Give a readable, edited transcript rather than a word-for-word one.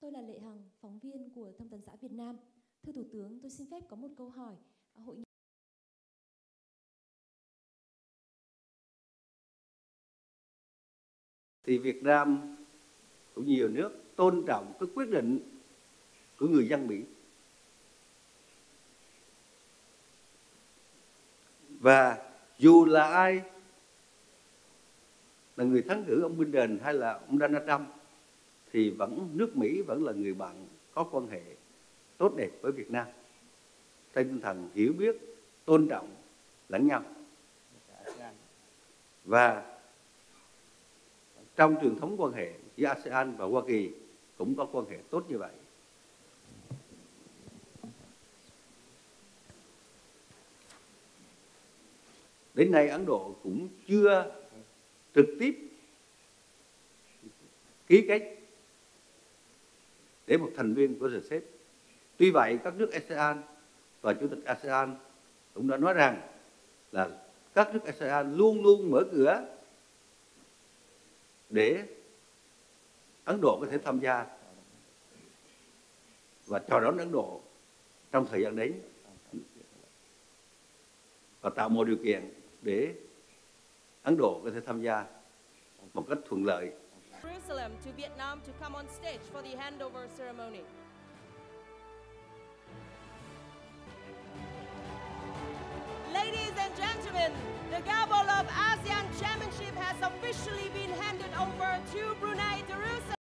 Tôi là Lệ Hằng, phóng viên của Thông tấn xã Việt Nam. Thưa Thủ tướng, tôi xin phép có một câu hỏi. Thì Việt Nam cũng nhiều nước tôn trọng cái quyết định của người dân Mỹ. Và dù là ai, là người thắng cử ông Biden hay là ông Donald Trump, thì nước Mỹ vẫn là người bạn có quan hệ tốt đẹp với Việt Nam, trên tinh thần hiểu biết, tôn trọng lẫn nhau. Và trong truyền thống quan hệ giữa ASEAN và Hoa Kỳ cũng có quan hệ tốt như vậy. Đến nay Ấn Độ cũng chưa trực tiếp ký kết để một thành viên của RCEP. Tuy vậy, các nước ASEAN và Chủ tịch ASEAN cũng đã nói rằng là các nước ASEAN luôn luôn mở cửa để Ấn Độ có thể tham gia và chào đón Ấn Độ trong thời gian đến và tạo mọi điều kiện để Ấn Độ có thể tham gia một cách thuận lợi. Ladies and gentlemen, the gavel of ASEAN Chairmanship has officially been handed over to Brunei.